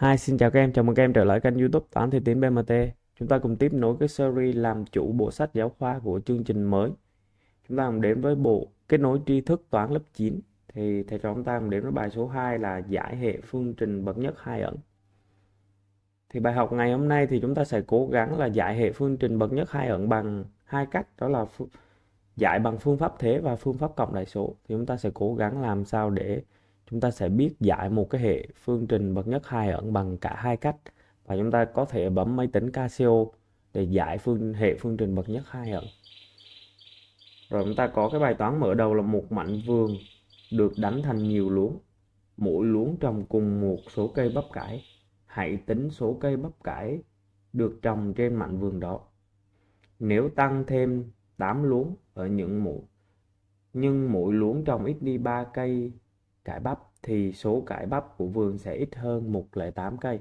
Hi, xin chào các em, chào mừng các em trở lại kênh YouTube Toán Thầy Tín BMT. Chúng ta cùng tiếp nối cái series làm chủ bộ sách giáo khoa của chương trình mới. Chúng ta cùng đến với bộ Kết nối tri thức toán lớp 9. Thì thầy trò chúng ta cùng đến với bài số 2 là giải hệ phương trình bậc nhất hai ẩn. Thì bài học ngày hôm nay thì chúng ta sẽ cố gắng là giải hệ phương trình bậc nhất hai ẩn bằng hai cách, đó là giải bằng phương pháp thế và phương pháp cộng đại số. Thì chúng ta sẽ cố gắng làm sao để chúng ta sẽ biết giải một cái hệ phương trình bậc nhất hai ẩn bằng cả hai cách, và chúng ta có thể bấm máy tính Casio để giải hệ phương trình bậc nhất hai ẩn. Rồi chúng ta có cái bài toán mở đầu là một mảnh vườn được đánh thành nhiều luống, mỗi luống trồng cùng một số cây bắp cải. Hãy tính số cây bắp cải được trồng trên mảnh vườn đó. Nếu tăng thêm 8 luống ở những mũ, nhưng mỗi luống trồng ít đi 3 cây cải bắp thì số cải bắp của vườn sẽ ít hơn 108 cây.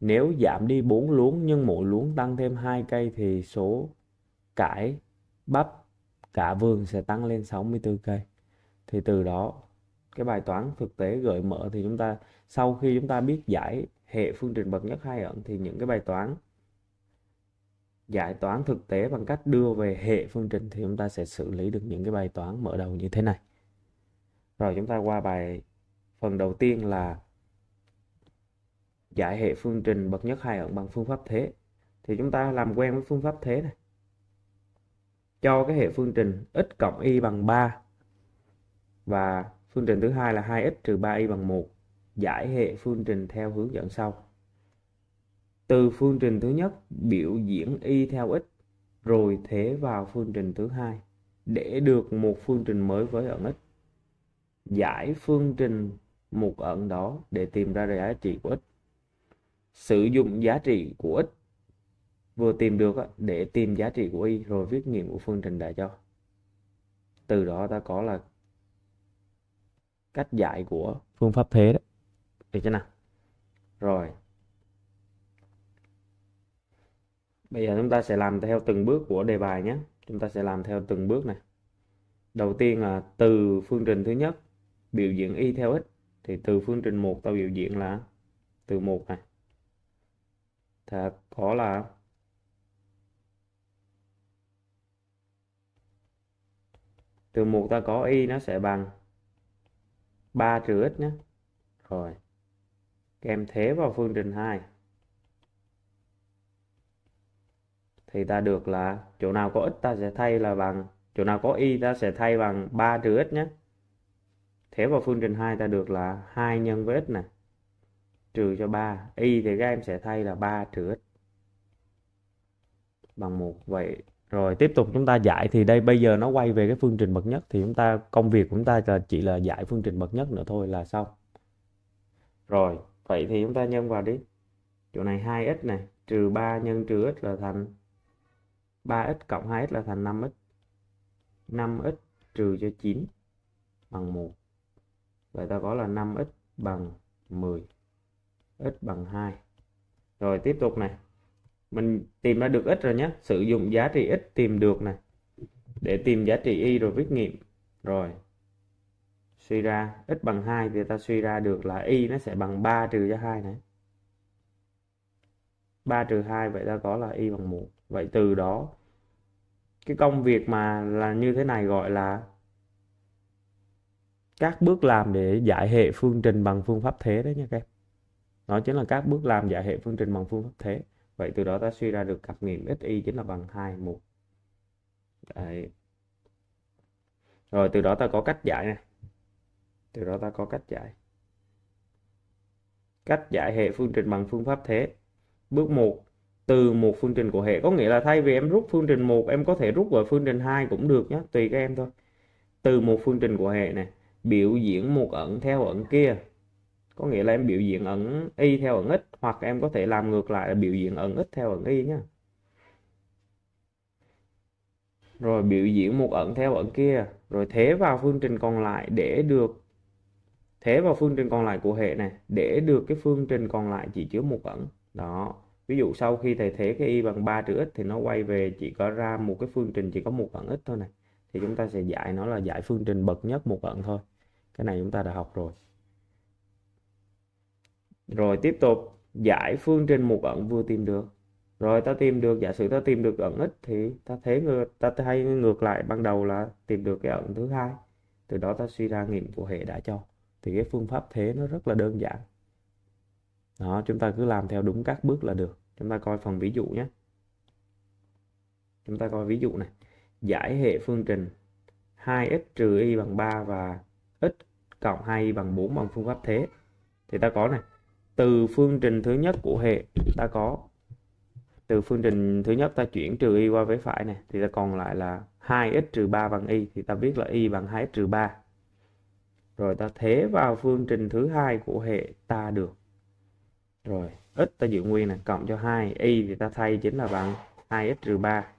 Nếu giảm đi 4 luống nhưng mỗi luống tăng thêm 2 cây thì số cải bắp cả vườn sẽ tăng lên 64 cây. Thì từ đó cái bài toán thực tế gợi mở, thì chúng ta sau khi chúng ta biết giải hệ phương trình bậc nhất hai ẩn thì những cái bài toán giải toán thực tế bằng cách đưa về hệ phương trình thì chúng ta sẽ xử lý được những cái bài toán mở đầu như thế này. Rồi chúng ta qua bài phần đầu tiên là giải hệ phương trình bậc nhất hai ẩn bằng phương pháp thế. Thì chúng ta làm quen với phương pháp thế này. Cho cái hệ phương trình x cộng y bằng 3 và phương trình thứ hai là 2x trừ 3y bằng 1. Giải hệ phương trình theo hướng dẫn sau. Từ phương trình thứ nhất biểu diễn y theo x rồi thế vào phương trình thứ hai để được một phương trình mới với ẩn x. Giải phương trình một ẩn đó để tìm ra giá trị của x. Sử dụng giá trị của x vừa tìm được để tìm giá trị của y rồi viết nghiệm của phương trình đã cho. Từ đó ta có là cách giải của phương pháp thế đó. Được chưa nào? Rồi. Bây giờ chúng ta sẽ làm theo từng bước của đề bài nhé. Chúng ta sẽ làm theo từng bước này. Đầu tiên là từ phương trình thứ nhất biểu diễn y theo x, thì từ phương trình 1 ta biểu diễn là từ 1 này. Thì có là từ 1 ta có y nó sẽ bằng 3 trừ x nhé. Rồi. Các em thế vào phương trình 2. Thì ta được là chỗ nào có x ta sẽ thay là bằng, chỗ nào có y ta sẽ thay bằng 3 trừ x nhé. Thế vào phương trình 2 ta được là 2 nhân với x này. Trừ cho 3. Y thì các em sẽ thay là 3 trừ x. Bằng 1. Vậy. Rồi tiếp tục chúng ta giải, thì đây bây giờ nó quay về cái phương trình bậc nhất. Thì chúng ta công việc của chúng ta là chỉ là giải phương trình bậc nhất nữa thôi là xong. Rồi. Vậy thì chúng ta nhân vào đi. Chỗ này 2x này. Trừ 3 nhân trừ x là thành 3x cộng 2x là thành 5x. 5x trừ cho 9 bằng 1. Vậy ta có là 5x bằng 10, x bằng 2. Rồi tiếp tục này. Mình tìm ra được x rồi nhé. Sử dụng giá trị x tìm được này. Để tìm giá trị y rồi viết nghiệm. Rồi. Suy ra x bằng 2 thì ta suy ra được là y nó sẽ bằng 3 trừ cho 2 này. 3 trừ 2 vậy ta có là y bằng 1. Vậy từ đó cái công việc mà là như thế này gọi là các bước làm để giải hệ phương trình bằng phương pháp thế đấy nha các em. Nó chính là các bước làm giải hệ phương trình bằng phương pháp thế. Vậy từ đó ta suy ra được cặp nghiệm x y chính là bằng 2, 1. Đấy. Rồi từ đó ta có cách giải này. Từ đó ta có cách giải. Cách giải hệ phương trình bằng phương pháp thế. Bước 1. Từ một phương trình của hệ, có nghĩa là thay vì em rút phương trình 1, em có thể rút vào phương trình 2 cũng được nhé, tùy các em thôi. Từ một phương trình của hệ này, biểu diễn một ẩn theo ẩn kia, có nghĩa là em biểu diễn ẩn y theo ẩn x, hoặc em có thể làm ngược lại là biểu diễn ẩn x theo ẩn y nhé. Rồi biểu diễn một ẩn theo ẩn kia, rồi thế vào phương trình còn lại để được, thế vào phương trình còn lại của hệ này để được cái phương trình còn lại chỉ chứa một ẩn đó. Ví dụ sau khi thầy thế cái y bằng 3 trừ x thì nó quay về chỉ có ra một cái phương trình chỉ có một ẩn x thôi này. Thì chúng ta sẽ giải nó là giải phương trình bậc nhất một ẩn thôi. Cái này chúng ta đã học rồi. Rồi tiếp tục giải phương trên một ẩn vừa tìm được. Rồi ta tìm được, giả sử ta tìm được ẩn x thì ta thấy ta thay ngược lại ban đầu là tìm được cái ẩn thứ hai. Từ đó ta suy ra nghiệm của hệ đã cho. Thì cái phương pháp thế nó rất là đơn giản. Đó, chúng ta cứ làm theo đúng các bước là được. Chúng ta coi phần ví dụ nhé. Chúng ta coi ví dụ này. Giải hệ phương trình 2x trừ y bằng 3 và x cộng 2y bằng 4 bằng phương pháp thế. Thì ta có này, từ phương trình thứ nhất của hệ ta có, từ phương trình thứ nhất ta chuyển trừ y qua vế phải này, thì ta còn lại là 2x trừ 3 bằng y, thì ta viết là y bằng 2x trừ 3. Rồi ta thế vào phương trình thứ hai của hệ ta được. Rồi x ta giữ nguyên này, cộng cho 2, y thì ta thay chính là bằng 2x trừ 3.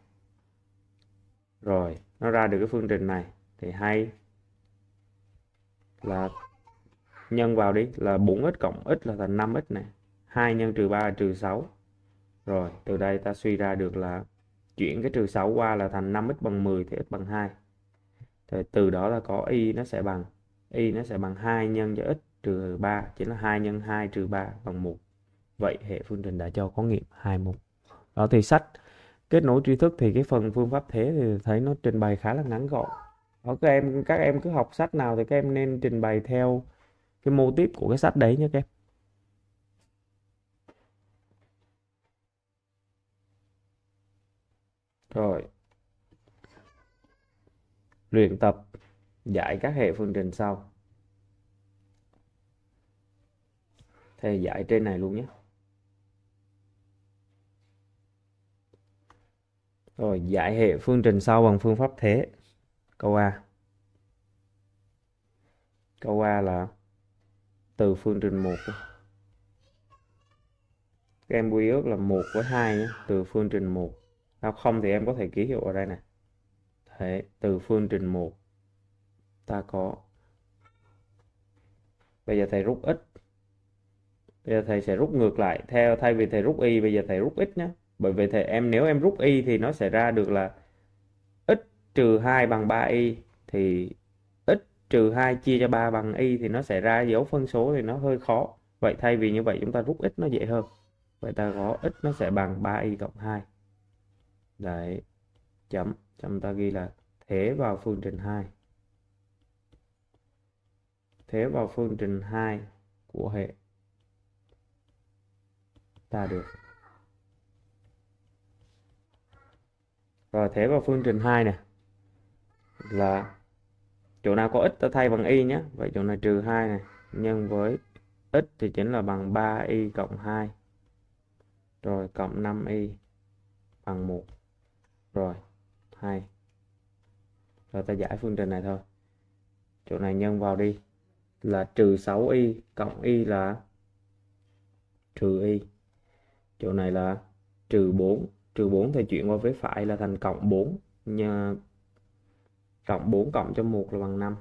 Rồi nó ra được cái phương trình này thì hay là nhân vào đi là 4x cộng x là thành 5x này, 2 nhân trừ 3 là trừ 6. Rồi từ đây ta suy ra được là chuyển cái trừ 6 qua là thành 5x bằng 10 thì x bằng 2. Rồi từ đó là có y nó sẽ bằng 2 nhân cho x trừ 3, chính là 2 nhân 2 trừ 3 bằng 1. Vậy hệ phương trình đã cho có nghiệm 21. Đó thì sách Kết nối tri thức thì cái phần phương pháp thế thì thấy nó trình bày khá là ngắn gọn. Đó, các em cứ học sách nào thì các em nên trình bày theo cái mô típ của cái sách đấy nhé các em. Rồi. Luyện tập giải các hệ phương trình sau. Thầy giải trên này luôn nhé. Rồi, giải hệ phương trình sau bằng phương pháp thế. Câu A. Câu A là từ phương trình 1. Các em quy ước là 1 với 2 nhé, từ phương trình 1. Nếu không thì em có thể ký hiệu ở đây này. Thế, từ phương trình 1 ta có. Bây giờ thầy rút x. Bây giờ thầy sẽ rút ngược lại, thay vì thầy rút y bây giờ thầy rút x nhé. Bởi vì nếu em rút y thì nó sẽ ra được là x trừ 2 bằng 3y, thì x trừ 2 chia cho 3 bằng y thì nó sẽ ra dấu phân số thì nó hơi khó. Vậy thay vì như vậy chúng ta rút x nó dễ hơn. Vậy ta có x nó sẽ bằng 3y cộng 2. Đấy, chấm, chúng ta ghi là thế vào phương trình 2. Thế vào phương trình 2 của hệ ta được. Rồi thế vào phương trình 2 nè, là chỗ nào có x ta thay bằng y nhé. Vậy chỗ này trừ 2 này nhân với x thì chính là bằng 3y cộng 2. Rồi cộng 5y bằng 1. Rồi 2. Rồi ta giải phương trình này thôi. Chỗ này nhân vào đi là trừ 6y cộng y là trừ y. Chỗ này là trừ 4. Trừ 4 thì chuyển qua vế phải là thành cộng 4. Cộng 4 cộng cho 1 là bằng 5.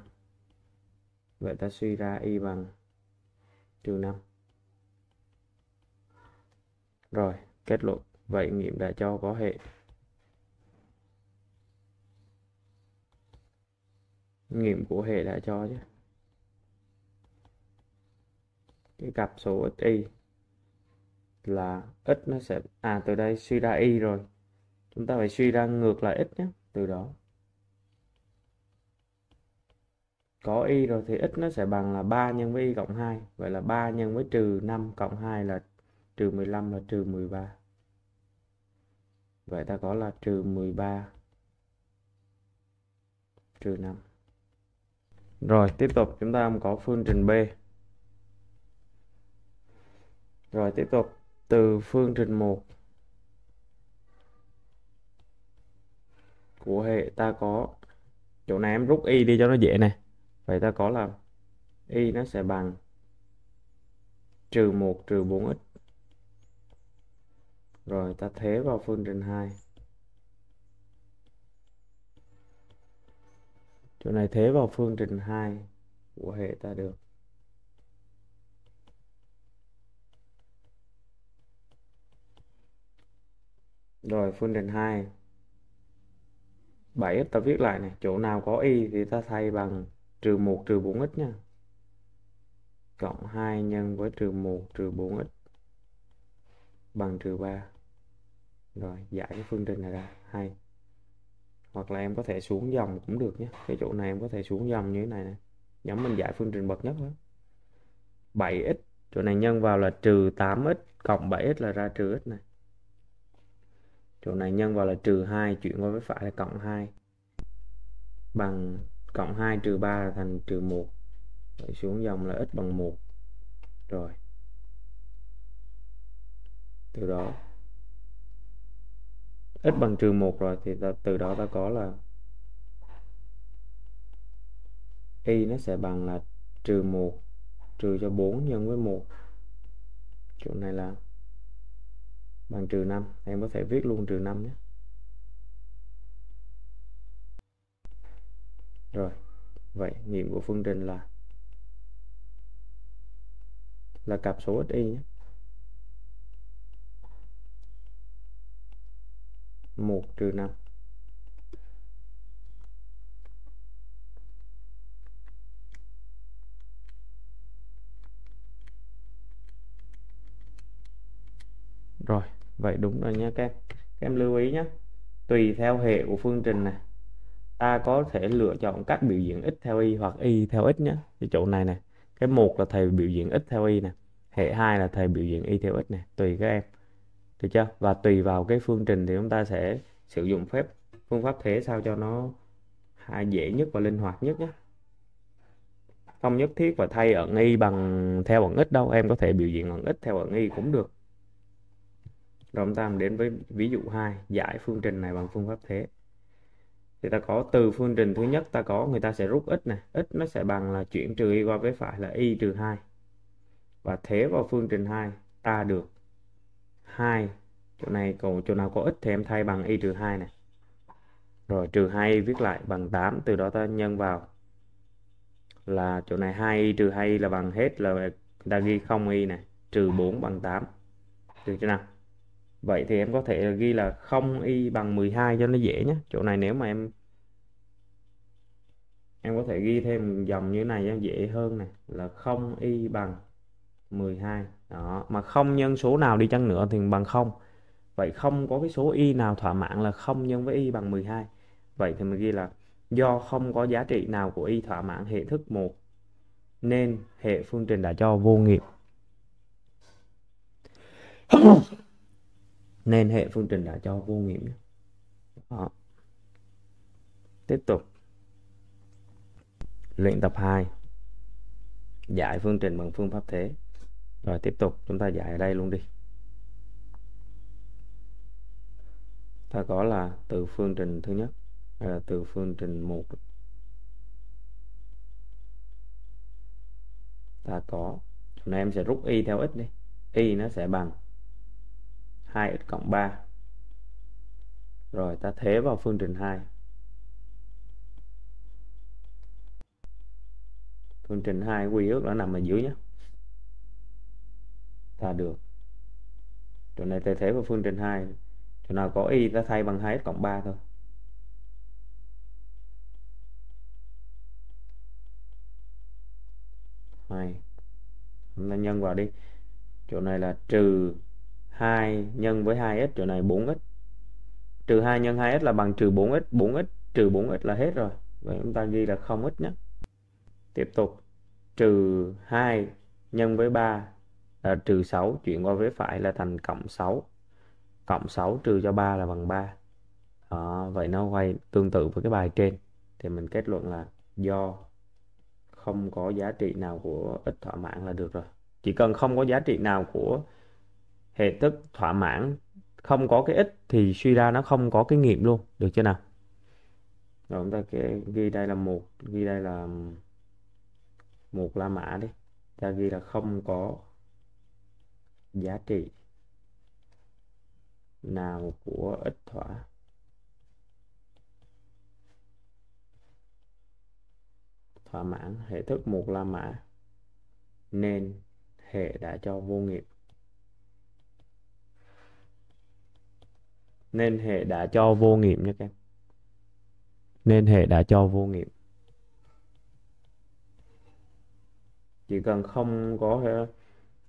Vậy ta suy ra y bằng trừ 5. Rồi, kết luận. Vậy nghiệm đã cho có hệ. Nghiệm của hệ đã cho chứ. Cái cặp số x, y là x nó sẽ từ đây suy ra y rồi. Chúng ta phải suy ra ngược lại x nhé, từ đó. Có y rồi thì x nó sẽ bằng là 3 nhân với y cộng 2, vậy là 3 nhân với trừ 5 cộng 2 là trừ 15 là trừ 13. Vậy ta có là trừ 13 trừ 5. Rồi, tiếp tục chúng ta có phương trình B. Rồi tiếp tục từ phương trình 1 của hệ ta có, chỗ này em rút y đi cho nó dễ nè. Vậy ta có là y nó sẽ bằng trừ 1 trừ 4x. Rồi ta thế vào phương trình 2. Chỗ này thế vào phương trình 2 của hệ ta được. Rồi phương trình 2 7x ta viết lại này, chỗ nào có y thì ta thay bằng trừ 1 trừ 4x nha. cộng 2 nhân với trừ 1 trừ 4x bằng trừ 3. Rồi giải cái phương trình này ra. Hay. Hoặc là em có thể xuống dòng cũng được nhé. Cái chỗ này em có thể xuống dòng như thế này nè. Nhóm mình giải phương trình bậc nhất đó. 7x chỗ này nhân vào là trừ 8x cộng 7x là ra trừ x này. Chỗ này nhân vào là trừ 2, chuyển qua với phải là cộng 2. Bằng cộng 2 trừ 3 là thành trừ 1. Rồi xuống dòng là x bằng 1. Rồi. Từ đó x bằng trừ 1 rồi thì từ đó ta có là y nó sẽ bằng là trừ 1 trừ cho 4 nhân với 1. Chỗ này là bằng trừ 5. Em có thể viết luôn trừ 5 nhé. Rồi. Vậy nghiệm của phương trình là cặp số xy nhé. 1 trừ 5. Rồi, vậy đúng rồi nha các em. Các em lưu ý nhé. Tùy theo hệ của phương trình này, ta có thể lựa chọn các biểu diễn x theo y hoặc y theo x nhé. Cái chỗ này nè, cái 1 là thầy biểu diễn x theo y nè, hệ 2 là thầy biểu diễn y theo x nè, tùy các em. Được chưa? Và tùy vào cái phương trình thì chúng ta sẽ sử dụng phương pháp thế sao cho nó dễ nhất và linh hoạt nhất nhé. Không nhất thiết và thay ẩn y bằng theo ẩn x đâu, em có thể biểu diễn ẩn x theo ẩn y cũng được. Rồi chúng ta đến với ví dụ 2, giải phương trình này bằng phương pháp thế. Thì ta có từ phương trình thứ nhất ta có người ta sẽ rút x này, x nó sẽ bằng là chuyển trừ y qua với phải là y trừ 2. Và thế vào phương trình 2 ta được 2, chỗ này còn chỗ nào có x thì em thay bằng y trừ 2 này. Rồi trừ 2 viết lại bằng 8, từ đó ta nhân vào là chỗ này 2y trừ 2y là bằng hết là người ta ghi 0y này, trừ 4 bằng 8. Được chưa nào? Vậy thì em có thể ghi là 0y bằng 12 cho nó dễ nhé. Chỗ này nếu mà em có thể ghi thêm dòng như thế này cho dễ hơn này, là 0y bằng 12. Đó, mà không nhân số nào đi chăng nữa thì bằng 0. Vậy không có cái số y nào thỏa mãn là 0 nhân với y bằng 12. Vậy thì mình ghi là do không có giá trị nào của y thỏa mãn hệ thức 1 nên hệ phương trình đã cho vô nghiệm. Nên hệ phương trình đã cho vô nghiệm. Đó. Tiếp tục. Luyện tập 2. Giải phương trình bằng phương pháp thế. Rồi tiếp tục chúng ta giải ở đây luôn đi. Ta có là từ phương trình thứ nhất là từ phương trình 1. Ta có chỗ này em sẽ rút y theo x đi. Y nó sẽ bằng 2x cộng 3. Rồi ta thế vào phương trình 2. Phương trình 2 quy ước nó nằm ở dưới nhé. Ta được. Chỗ này ta thế vào phương trình 2. Chỗ nào có y ta thay bằng 2x cộng 3 thôi. Này. Chúng ta nhân vào đi. Chỗ này là trừ 2 nhân với 2x, chỗ này 4x. Trừ 2 nhân 2x là bằng trừ 4x, 4x trừ 4x là hết rồi. Vậy chúng ta ghi là 0x nhé. Tiếp tục. Trừ 2 nhân với 3 là trừ 6, chuyển qua với phải là thành cộng 6. Cộng 6 trừ cho 3 là bằng 3. Đó, vậy nó quay tương tự với cái bài trên. Thì mình kết luận là do không có giá trị nào của x thỏa mãn là được rồi. Chỉ cần không có giá trị nào của hệ thức thỏa mãn, không có cái x thì suy ra nó không có cái nghiệm luôn. Được chưa nào? Rồi chúng ta ghi đây là 1, ghi đây là 1 la mã đi. Ta ghi là không có giá trị nào của x thỏa mãn hệ thức 1 la mã nên hệ đã cho vô nghiệm. Nên hệ đã cho vô nghiệm nha các em. Nên hệ đã cho vô nghiệm. Chỉ cần không có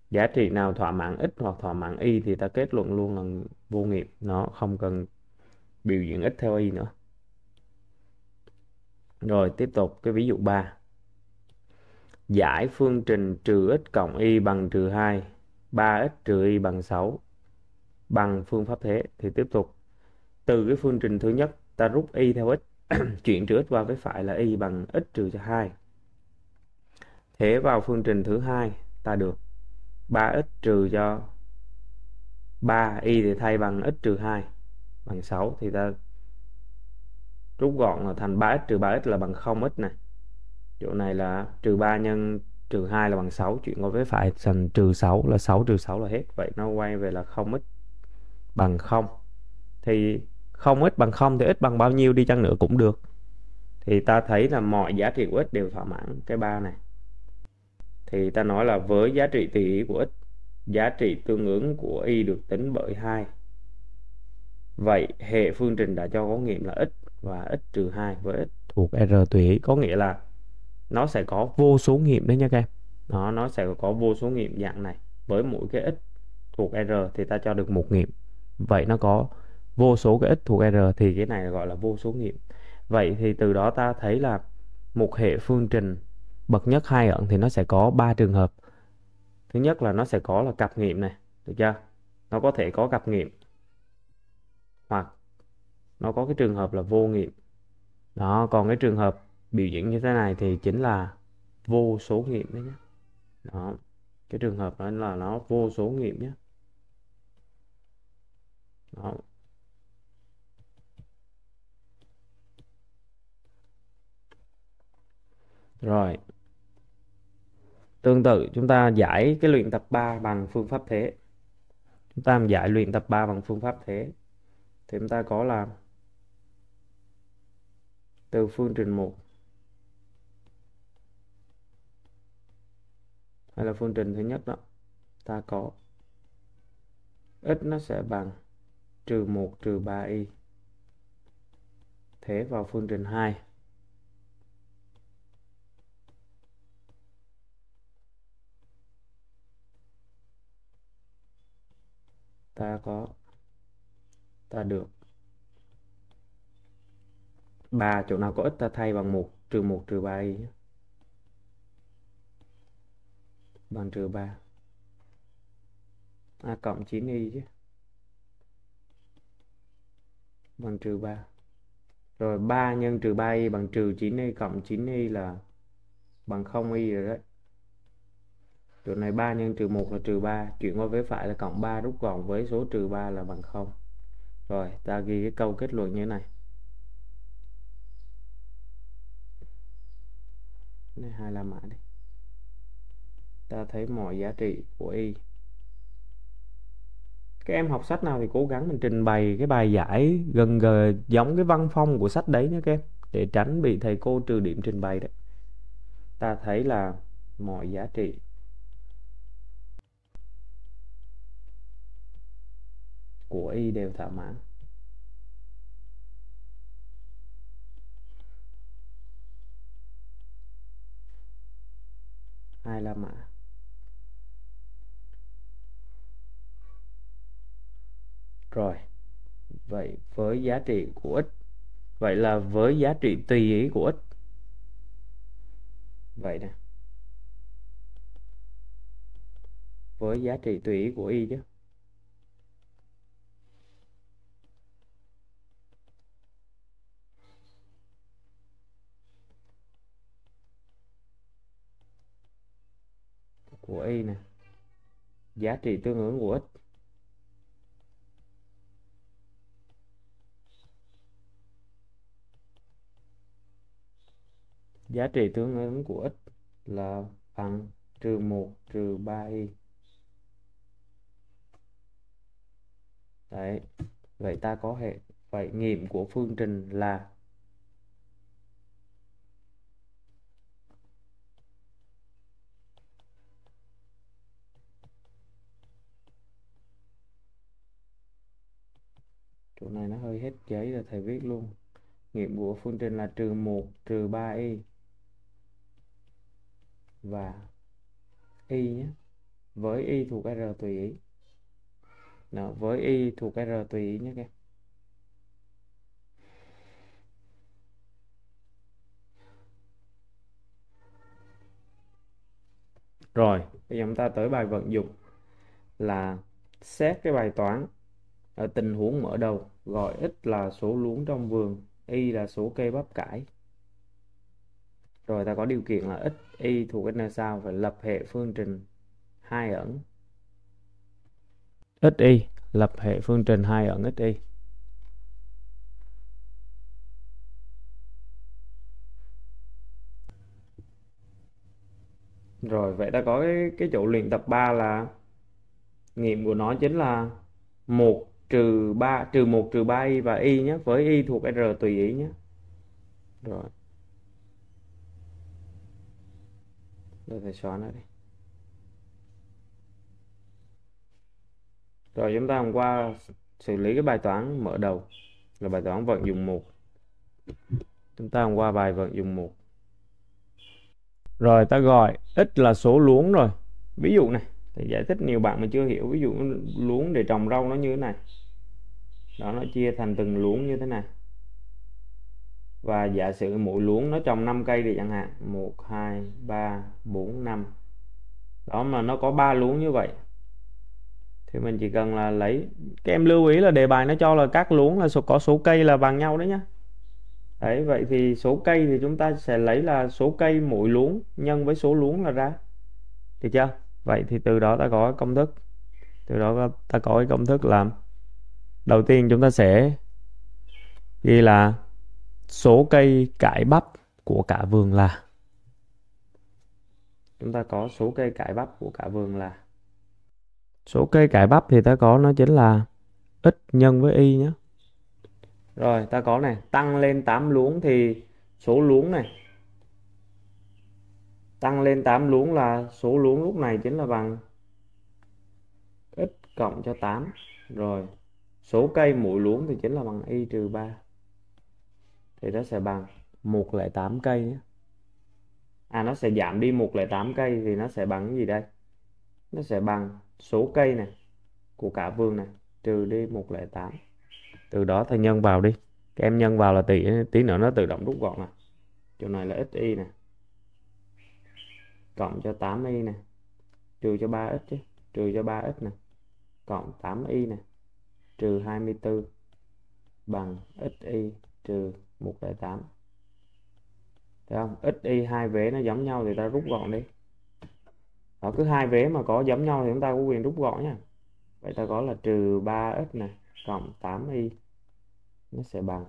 giá trị nào thỏa mãn x hoặc thỏa mãn y thì ta kết luận luôn là vô nghiệm, nó không cần biểu diễn x theo y nữa. Rồi tiếp tục cái ví dụ 3. Giải phương trình trừ x cộng y bằng trừ 2, 3x trừ y bằng 6 bằng phương pháp thế. Thì tiếp tục từ cái phương trình thứ nhất ta rút y theo x, chuyển trừ x qua với phải là y bằng x trừ 2. Thế vào phương trình thứ hai ta được 3x trừ cho 3, y thì thay bằng x trừ 2 bằng 6, thì ta rút gọn là thành 3x trừ 3x là bằng 0x này. Chỗ này là trừ 3 nhân trừ 2 là bằng 6, chuyển qua với phải thành trừ 6 là 6 trừ 6 là hết. Vậy nó quay về là 0x bằng 0. Thì 0x bằng 0 thì x bằng bao nhiêu đi chăng nữa cũng được. Thì ta thấy là mọi giá trị của x đều thỏa mãn cái 3 này. Thì ta nói là với giá trị tùy ý của x, giá trị tương ứng của y được tính bởi 2. Vậy hệ phương trình đã cho có nghiệm là x và x trừ 2 với x thuộc R tùy ý. Có nghĩa là nó sẽ có vô số nghiệm đấy nha các em. Đó, nó sẽ có vô số nghiệm dạng này. Với mỗi cái x thuộc R thì ta cho được một nghiệm. Vậy nó có vô số cái x thuộc R thì cái này gọi là vô số nghiệm. Vậy thì từ đó ta thấy là một hệ phương trình bậc nhất hai ẩn thì nó sẽ có 3 trường hợp. Thứ nhất là nó sẽ có là cặp nghiệm này, được chưa? Nó có thể có cặp nghiệm, hoặc nó có cái trường hợp là vô nghiệm. Đó, còn cái trường hợp biểu diễn như thế này thì chính là vô số nghiệm đấy nhé. Đó, cái trường hợp đó là nó vô số nghiệm nhé. Đó. Rồi, tương tự chúng ta giải cái luyện tập 3 bằng phương pháp thế. Chúng ta giải luyện tập 3 bằng phương pháp thế thì chúng ta có là từ phương trình 1 hay là phương trình thứ nhất đó, ta có x nó sẽ bằng trừ 1 trừ 3y. Thế vào phương trình 2 ta có, ta được 3, chỗ nào có x ta thay bằng 1 trừ 3y bằng trừ 3 cộng 9y chứ, bằng trừ 3. Rồi 3 nhân trừ 3y bằng trừ 9y cộng 9y là bằng 0y rồi đấy. Chỗ này 3 nhân trừ 1 là trừ 3, chuyển qua với phải là cộng 3, rút gọn với số trừ 3 là bằng 0. Rồi ta ghi cái câu kết luận như thế này. Này hai là mã đi. Ta thấy mọi giá trị của y. Các em học sách nào thì cố gắng mình trình bày cái bài giải gần gần giống cái văn phong của sách đấy nhé các em, để tránh bị thầy cô trừ điểm trình bày đấy. Ta thấy là mọi giá trị của y đều thỏa mãn. Hai là mã. Rồi, vậy với giá trị của x, vậy là với giá trị tùy ý của x, vậy nè, với giá trị tùy ý của y chứ, của y nè, giá trị tương ứng của x là bằng trừ 1 trừ 3y. Đấy, vậy ta có hệ, vậy nghiệm của phương trình là chỗ này nó hơi hết giấy rồi, thầy viết luôn. Nghiệm của phương trình là trừ 1 trừ 3y và y nhé, với y thuộc r tùy ý. Đó, với y thuộc r tùy ý nhé các em. Rồi, bây giờ chúng ta tới bài vận dụng là xét cái bài toán ở tình huống mở đầu, gọi x là số luống trong vườn, y là số cây bắp cải. Rồi ta có điều kiện là x, y thuộc n sao, phải lập hệ phương trình hai ẩn x y, lập hệ phương trình hai ẩn x y. Rồi vậy ta có cái chỗ luyện tập 3 là nghiệm của nó chính là 1 trừ 3 y và y nhé, với y thuộc r tùy ý nhé. Rồi. Rồi thầy xóa nó đi. Rồi chúng ta hôm qua xử lý cái bài toán mở đầu là bài toán vận dụng 1. Chúng ta hôm qua bài vận dụng 1. Rồi ta gọi x là số luống rồi. Ví dụ này, thì giải thích nhiều bạn mà chưa hiểu. Ví dụ luống để trồng rau nó như thế này. Đó, nó chia thành từng luống như thế này. Và giả sử mỗi luống nó trồng 5 cây thì chẳng hạn. 1, 2, 3, 4, 5. Đó, mà nó có 3 luống như vậy. Thì mình chỉ cần là lấy. Các em lưu ý là đề bài nó cho là các luống là có số cây là bằng nhau đấy nhá. Đấy, vậy thì số cây thì chúng ta sẽ lấy là số cây mỗi luống nhân với số luống là ra. Được chưa? Vậy thì từ đó ta có công thức. Từ đó ta có cái công thức làm. Đầu tiên chúng ta sẽ ghi là số cây cải bắp của cả vườn là. Chúng ta có số cây cải bắp của cả vườn là. Số cây cải bắp thì ta có nó chính là x nhân với y nhé. Rồi ta có này, tăng lên 8 luống thì số luống này. Tăng lên 8 luống là số luống lúc này chính là bằng x cộng cho 8. Rồi số cây mỗi luống thì chính là bằng y trừ 3. Thì nó sẽ bằng 108 cây nhé. À, nó sẽ giảm đi 108 cây thì nó sẽ bằng cái gì đây? Nó sẽ bằng số cây này của cả vườn này trừ đi 108. Từ đó thầy nhân vào đi. Các em nhân vào là tí nữa nó tự động rút gọn này. Chỗ này là xy nè, cộng cho 8y nè, trừ cho 3x chứ, trừ cho 3x nè, cộng 8y nè, trừ 24 bằng xy trừ 108. Thấy không? Xy hai vế nó giống nhau thì ta rút gọn đi. Đó, cứ hai vế mà có giống nhau thì chúng ta có quyền rút gọn nha. Vậy ta có là trừ 3x nè, cộng 8y, nó sẽ bằng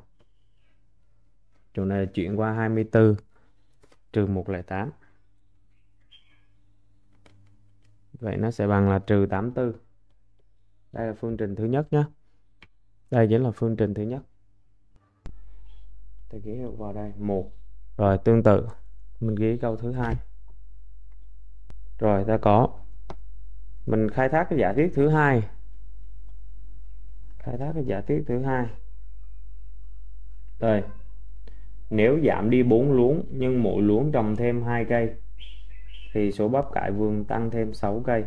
chỗ này là chuyển qua 24 trừ 108. Vậy nó sẽ bằng là trừ 84. Đây là phương trình thứ nhất nhé. Đây chính là phương trình thứ nhất. Thầy ký hiệu vào đây 1. Rồi tương tự mình ghi câu thứ hai. Rồi ta có, mình khai thác cái giả thiết thứ hai. Khai thác cái giả thiết thứ hai. Rồi, nếu giảm đi 4 luống nhưng mỗi luống trồng thêm 2 cây thì số bắp cải vườn tăng thêm 6 cây.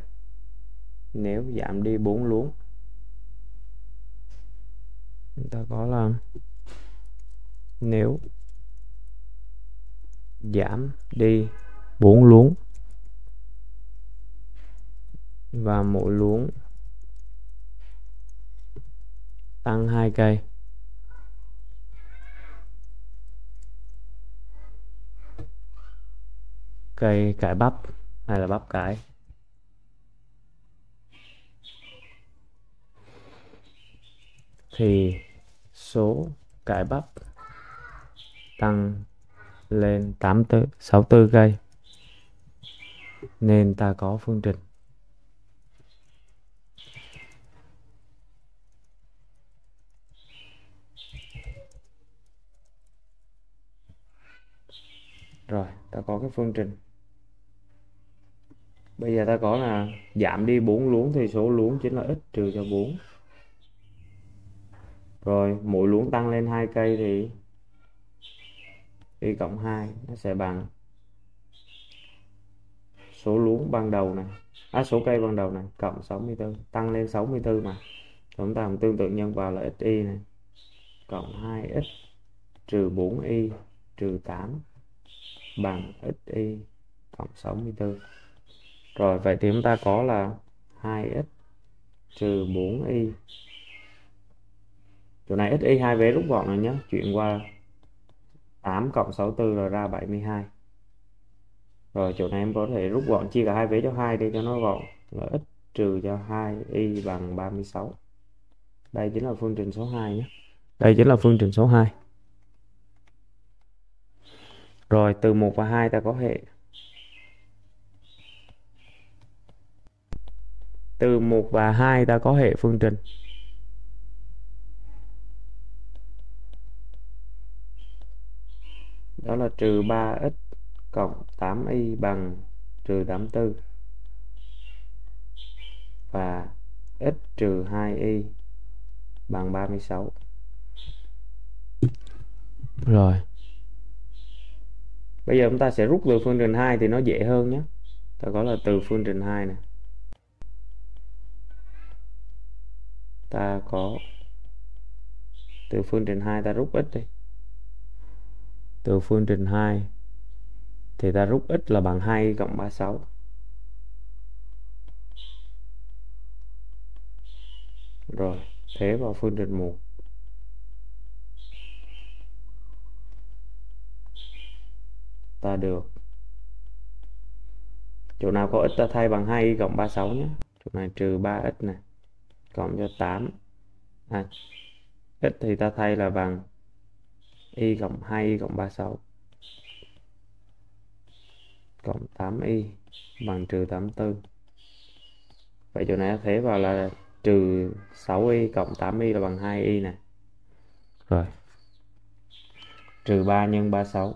Nếu giảm đi 4 luống, chúng ta có là nếu giảm đi 4 luống và mỗi luống tăng 2 cây cải bắp hay là bắp cải. Thì số cải bắp tăng lên 64 cây. Nên ta có phương trình. Rồi, ta có cái phương trình. Bây giờ ta có là giảm đi 4 luống thì số luống chính là x trừ cho 4. Rồi, mỗi luống tăng lên 2 cây thì y cộng 2 nó sẽ bằng số luống ban đầu này, số cây ban đầu này cộng 64, tăng lên 64 mà. Chúng ta tương tự nhân vào là xy này cộng 2x trừ 4y trừ 8 bằng xy cộng 64. Rồi vậy thì chúng ta có là 2x trừ 4y. Chỗ này xy hai vế rút gọn rồi nhé, chuyển qua 8 cộng 64 rồi ra 72. Rồi chỗ này em có thể rút gọn chia cả hai vế cho 2 đi cho nó gọn, là x trừ cho 2y bằng 36. Đây chính là phương trình số 2 nhé. Đây chính là phương trình số 2. Rồi từ 1 và 2 ta có hệ. Từ 1 và 2 ta có hệ phương trình. Đó là trừ 3x cộng 8y bằng trừ 84 và x trừ 2y bằng 36. Rồi bây giờ chúng ta sẽ rút từ phương trình 2 thì nó dễ hơn nhé. Ta có là từ phương trình 2 này ta có từ phương trình 2 ta rút x đi. Từ phương trình 2 thì ta rút x là bằng 2 cộng 36. Rồi thế vào phương trình 1. Ta được chỗ nào có x ta thay bằng 2 cộng 36 nhé. Chỗ này trừ 3x này cộng cho 8, x thì ta thay là bằng y cộng 2y cộng 36 cộng 8y bằng trừ 84. Vậy chỗ này thế vào là trừ 6y cộng 8y là bằng 2y này. Rồi trừ 3 nhân 36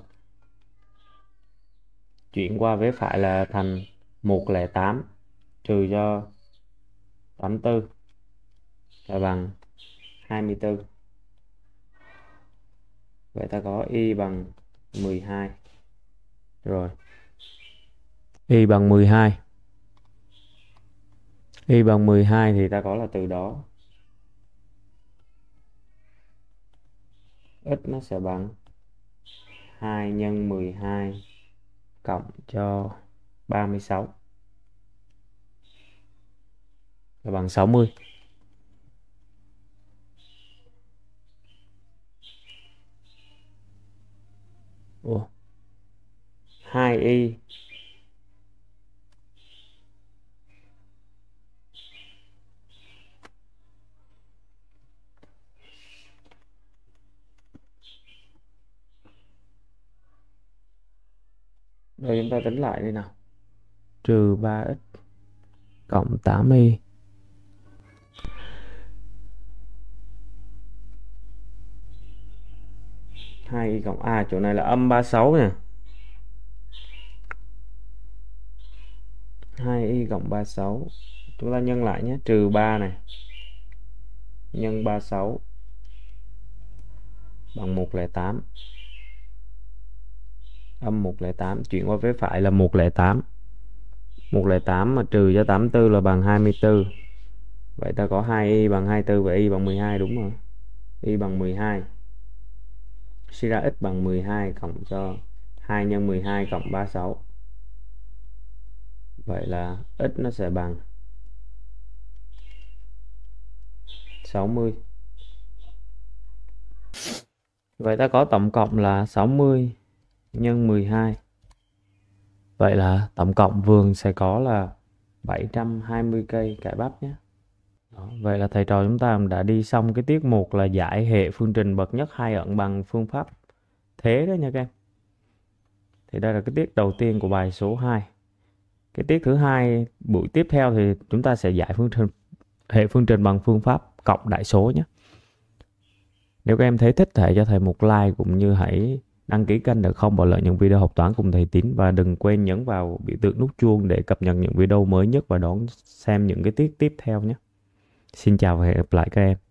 chuyển qua vế phải là thành 108 trừ cho 84 là bằng 24. Vậy ta có y bằng 12. Rồi y bằng 12. Y bằng 12 thì ta có là từ đó x nó sẽ bằng 2 nhân 12 cộng cho 36 là bằng 60. Ủa, 2y rồi chúng ta tính lại đi nào. Trừ 3x cộng 8y cộng chỗ này là âm 36 nè. 2y cộng 36 chúng ta nhân lại nhé. Trừ 3 này nhân 36 bằng 108. Âm 108 chuyển qua vế phải là 108. 108 mà trừ cho 84 là bằng 24. Vậy ta có 2y bằng 24 và y bằng 12 đúng rồi. Y bằng 12. Suy ra x bằng 12 cộng cho 2 nhân 12 cộng 36. Vậy là x nó sẽ bằng 60. Vậy ta có tổng cộng là 60 nhân 12. Vậy là tổng cộng vườn sẽ có là 720 cây cải bắp nhé. Đó, vậy là thầy trò chúng ta đã đi xong cái tiết mục là giải hệ phương trình bậc nhất hai ẩn bằng phương pháp thế đó nha các em. Thì đây là cái tiết đầu tiên của bài số 2. Cái tiết thứ hai buổi tiếp theo thì chúng ta sẽ giải hệ phương trình bằng phương pháp cộng đại số nhé. Nếu các em thấy thích hãy cho thầy một like cũng như hãy đăng ký kênh để không bỏ lỡ những video học toán cùng thầy Tín, và đừng quên nhấn vào biểu tượng nút chuông để cập nhật những video mới nhất và đón xem những cái tiết tiếp theo nhé. Xin chào và hẹn gặp lại các em.